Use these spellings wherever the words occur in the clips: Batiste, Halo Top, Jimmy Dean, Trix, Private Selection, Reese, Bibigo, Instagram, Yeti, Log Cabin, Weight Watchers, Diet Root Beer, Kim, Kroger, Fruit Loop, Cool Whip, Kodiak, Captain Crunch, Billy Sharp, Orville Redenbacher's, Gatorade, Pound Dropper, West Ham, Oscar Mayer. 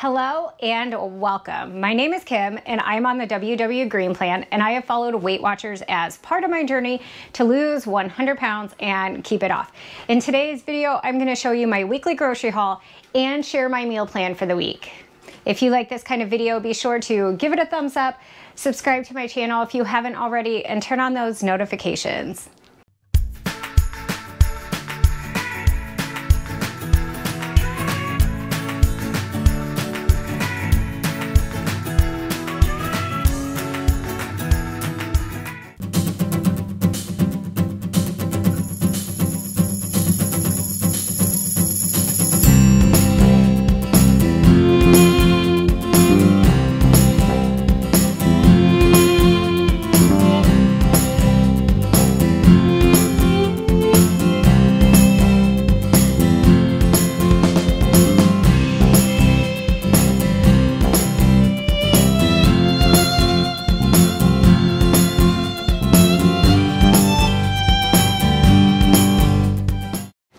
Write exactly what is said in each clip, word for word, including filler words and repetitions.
Hello and welcome. My name is Kim and I'm on the W W Green Plan, and I have followed Weight Watchers as part of my journey to lose one hundred pounds and keep it off. In today's video, I'm gonna show you my weekly grocery haul and share my meal plan for the week. If you like this kind of video, be sure to give it a thumbs up, subscribe to my channel if you haven't already, and turn on those notifications.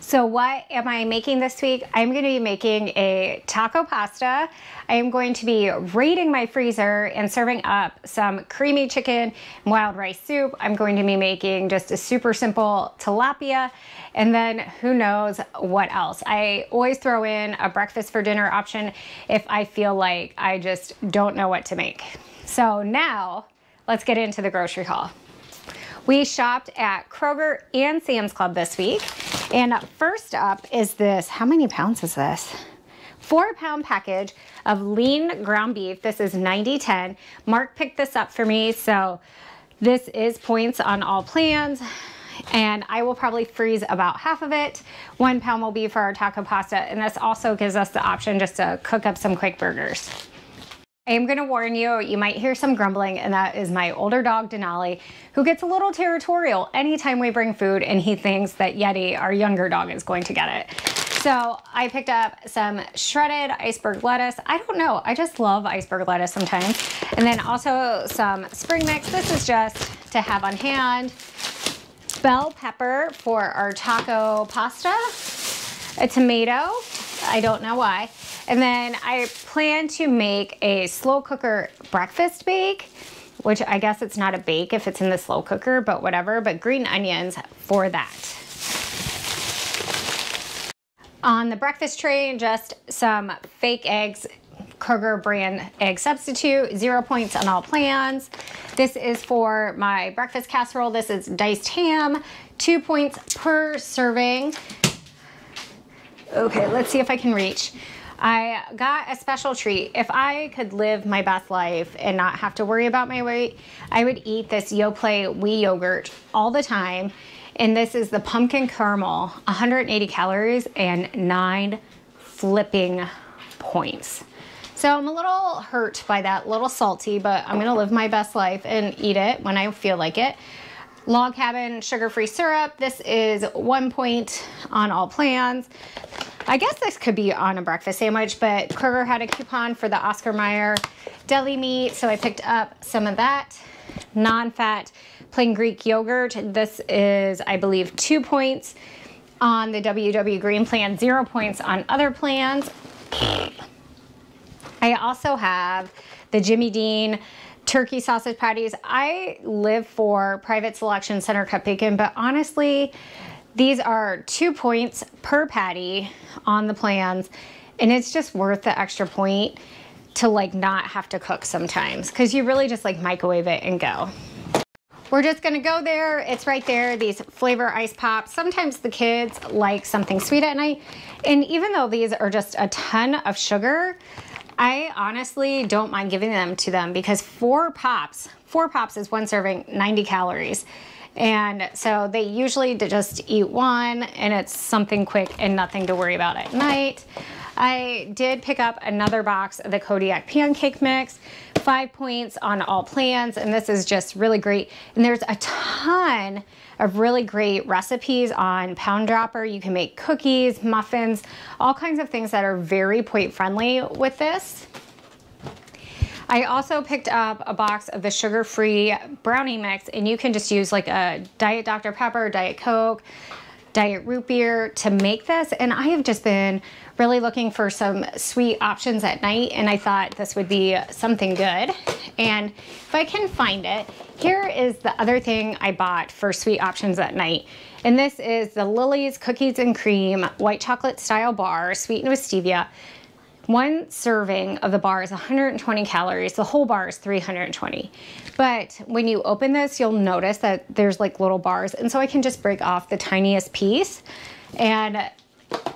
So what am I making this week? I'm gonna be making a taco pasta. I am going to be raiding my freezer and serving up some creamy chicken, wild rice soup. I'm going to be making just a super simple tilapia. And then who knows what else. I always throw in a breakfast for dinner option if I feel like I just don't know what to make. So now let's get into the grocery haul. We shopped at Kroger and Sam's Club this week. And first up is this, how many pounds is this? Four pound package of lean ground beef. This is ninety ten. Mark picked this up for me. So this is points on all plans. And I will probably freeze about half of it. One pound will be for our taco pasta. And this also gives us the option just to cook up some quick burgers. I am gonna warn you, you might hear some grumbling, and that is my older dog, Denali, who gets a little territorial anytime we bring food and he thinks that Yeti, our younger dog, is going to get it. So I picked up some shredded iceberg lettuce. I don't know, I just love iceberg lettuce sometimes. And then also some spring mix. This is just to have on hand. Bell pepper for our taco pasta. A tomato, I don't know why. And then I plan to make a slow cooker breakfast bake, which I guess it's not a bake if it's in the slow cooker, but whatever, but green onions for that. On the breakfast tray, just some fake eggs, Kroger brand egg substitute, zero points on all plans. This is for my breakfast casserole. This is diced ham, two points per serving. Okay, let's see if I can reach. I got a special treat. If I could live my best life and not have to worry about my weight, I would eat this Yoplait Whey yogurt all the time. And this is the pumpkin caramel, one hundred eighty calories and nine flipping points. So I'm a little hurt by that, a little salty, but I'm gonna live my best life and eat it when I feel like it. Log Cabin sugar-free syrup. This is one point on all plans. I guess this could be on a breakfast sandwich, but Kroger had a coupon for the Oscar Mayer deli meat, so I picked up some of that. Non-fat plain Greek yogurt. This is, I believe, two points on the W W Green Plan, zero points on other plans. I also have the Jimmy Dean turkey sausage patties. I live for Private Selection center cut bacon, but honestly, these are two points per patty on the plans, and it's just worth the extra point to like not have to cook sometimes, because you really just like microwave it and go. We're just gonna go there, it's right there, these flavor ice pops. Sometimes the kids like something sweet at night, and even though these are just a ton of sugar, I honestly don't mind giving them to them, because four pops, four pops is one serving, ninety calories. And so they usually just eat one, and it's something quick and nothing to worry about at night. I did pick up another box of the Kodiak pancake mix, five points on all plans, and this is just really great. And there's a ton of really great recipes on Pound Dropper. You can make cookies, muffins, all kinds of things that are very point friendly with this. I also picked up a box of the sugar-free brownie mix, and you can just use like a Diet Doctor Pepper, Diet Coke, Diet Root Beer to make this, and I have just been really looking for some sweet options at night, and I thought this would be something good. And if I can find it, here is the other thing I bought for sweet options at night. And this is the Lily's Cookies and Cream White Chocolate Style Bar, sweetened with stevia. One serving of the bar is one hundred twenty calories. The whole bar is three hundred twenty. But when you open this, you'll notice that there's like little bars. And so I can just break off the tiniest piece and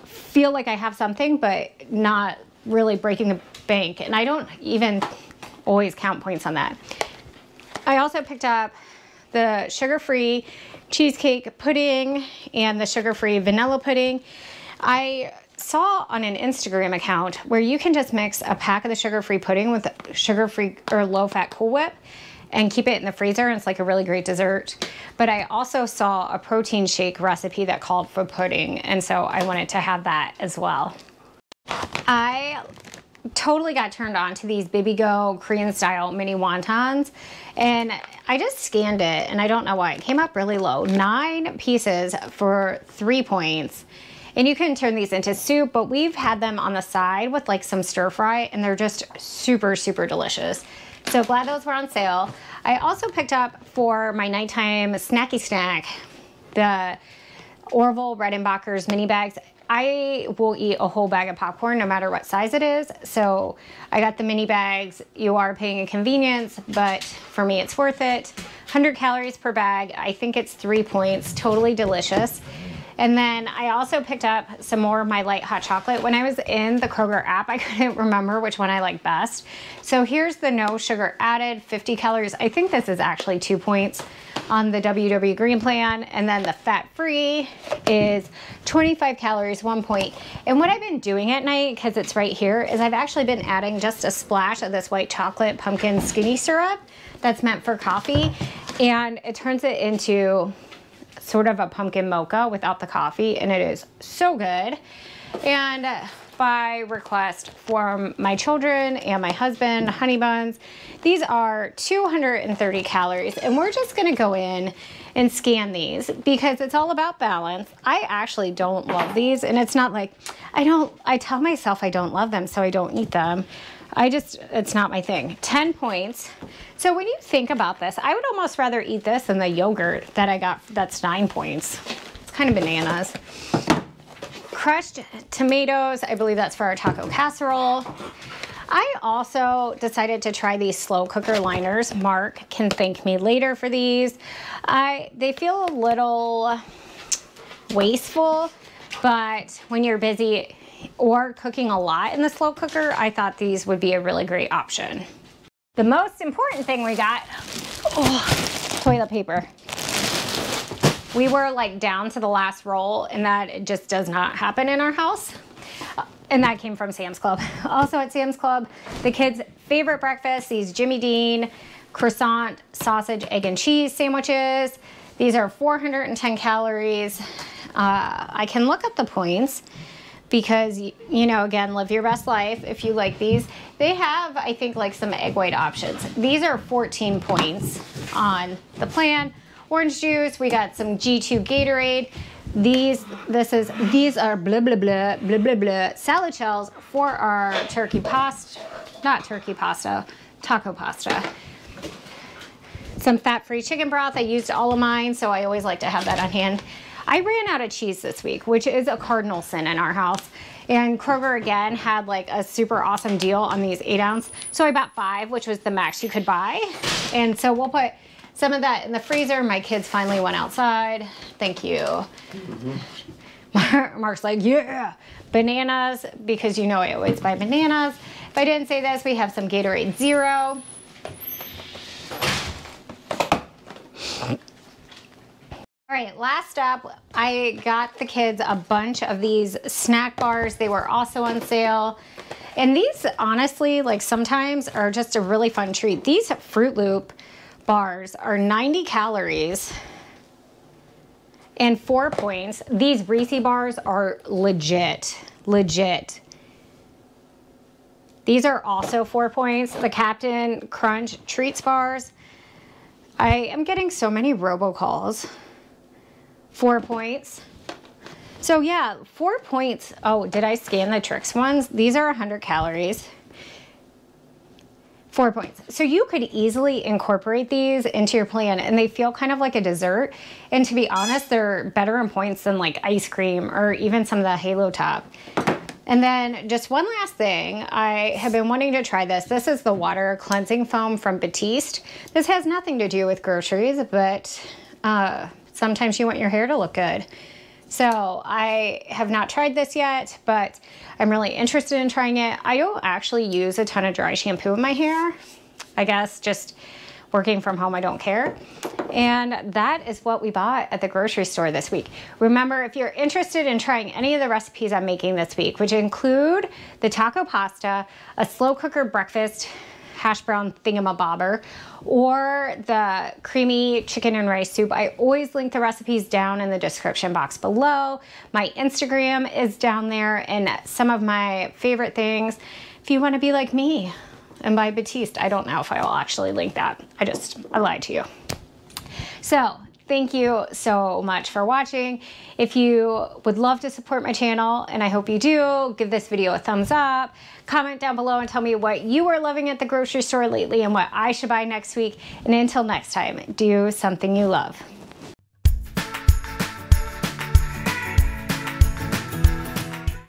feel like I have something, but not really breaking the bank. And I don't even always count points on that. I also picked up the sugar-free cheesecake pudding and the sugar-free vanilla pudding. I saw on an Instagram account where you can just mix a pack of the sugar-free pudding with sugar-free or low-fat Cool Whip and keep it in the freezer, and it's like a really great dessert. But I also saw a protein shake recipe that called for pudding, and so I wanted to have that as well. I totally got turned on to these Bibigo Korean style mini wontons, and I just scanned it, and I don't know why it came up really low. Nine pieces for three points. And you can turn these into soup, but we've had them on the side with like some stir fry, and they're just super, super delicious. So glad those were on sale. I also picked up for my nighttime snacky snack, the Orville Redenbacher's mini bags. I will eat a whole bag of popcorn no matter what size it is. So I got the mini bags. You are paying a convenience, but for me, it's worth it. one hundred calories per bag. I think it's three points, totally delicious. And then I also picked up some more of my light hot chocolate. When I was in the Kroger app, I couldn't remember which one I liked best. So here's the no sugar added, fifty calories. I think this is actually two points on the W W Green Plan. And then the fat free is twenty-five calories, one point. And what I've been doing at night, because it's right here, is I've actually been adding just a splash of this white chocolate pumpkin skinny syrup that's meant for coffee. And it turns it into sort of a pumpkin mocha without the coffee, and it is so good. And by request from my children and my husband, honey buns. These are two hundred thirty calories, and we're just gonna go in and scan these because it's all about balance. I actually don't love these, and it's not like I don't, I tell myself I don't love them, so I don't eat them. I just, it's not my thing. ten points. So when you think about this, I would almost rather eat this than the yogurt that I got that's nine points. It's kind of bananas. Crushed tomatoes, I believe that's for our taco casserole. I also decided to try these slow cooker liners. Mark can thank me later for these. I, they feel a little wasteful, but when you're busy or cooking a lot in the slow cooker, I thought these would be a really great option. The most important thing we got, oh, toilet paper. We were like down to the last roll, and that just does not happen in our house. And that came from Sam's Club. Also at Sam's Club, the kids' favorite breakfast, these Jimmy Dean croissant, sausage, egg and cheese sandwiches. These are four hundred ten calories. Uh, I can look up the points, because, you know, again, live your best life if you like these. They have, I think, like some egg white options. These are fourteen points on the plan. Orange juice, we got some G two Gatorade. These, this is, these are blah, blah, blah, blah, blah, blah, salad shells for our turkey pasta, not turkey pasta, taco pasta. Some fat-free chicken broth. I used all of mine, so I always like to have that on hand. I ran out of cheese this week, which is a cardinal sin in our house. And Kroger again had like a super awesome deal on these eight ounce. So I bought five, which was the max you could buy. And so we'll put some of that in the freezer. My kids finally went outside. Thank you. Mm-hmm. Mark's like, yeah, bananas, because you know I always buy bananas. If I didn't say this, we have some Gatorade Zero. All right, last up, I got the kids a bunch of these snack bars. They were also on sale. And these, honestly, like sometimes are just a really fun treat. These Fruit Loop bars are ninety calories and four points. These Reese bars are legit, legit. These are also four points. The Captain Crunch Treats bars. I am getting so many robocalls. Four points. So yeah, four points. Oh, did I scan the Trix ones? These are one hundred calories. Four points. So you could easily incorporate these into your plan, and they feel kind of like a dessert. And to be honest, they're better in points than like ice cream or even some of the Halo Top. And then just one last thing, I have been wanting to try this. This is the water cleansing foam from Batiste. This has nothing to do with groceries, but uh, sometimes you want your hair to look good. So I have not tried this yet, but I'm really interested in trying it. I don't actually use a ton of dry shampoo in my hair. I guess just working from home, I don't care. And that is what we bought at the grocery store this week. Remember, if you're interested in trying any of the recipes I'm making this week, which include the taco pasta, a slow cooker breakfast hash brown thingamabobber, or the creamy chicken and rice soup, I always link the recipes down in the description box below. My Instagram is down there and some of my favorite things. If you want to be like me and buy Batiste, I don't know if I will actually link that. I just, I lied to you. So thank you so much for watching. If you would love to support my channel, and I hope you do, give this video a thumbs up, comment down below and tell me what you are loving at the grocery store lately and what I should buy next week. And until next time, do something you love.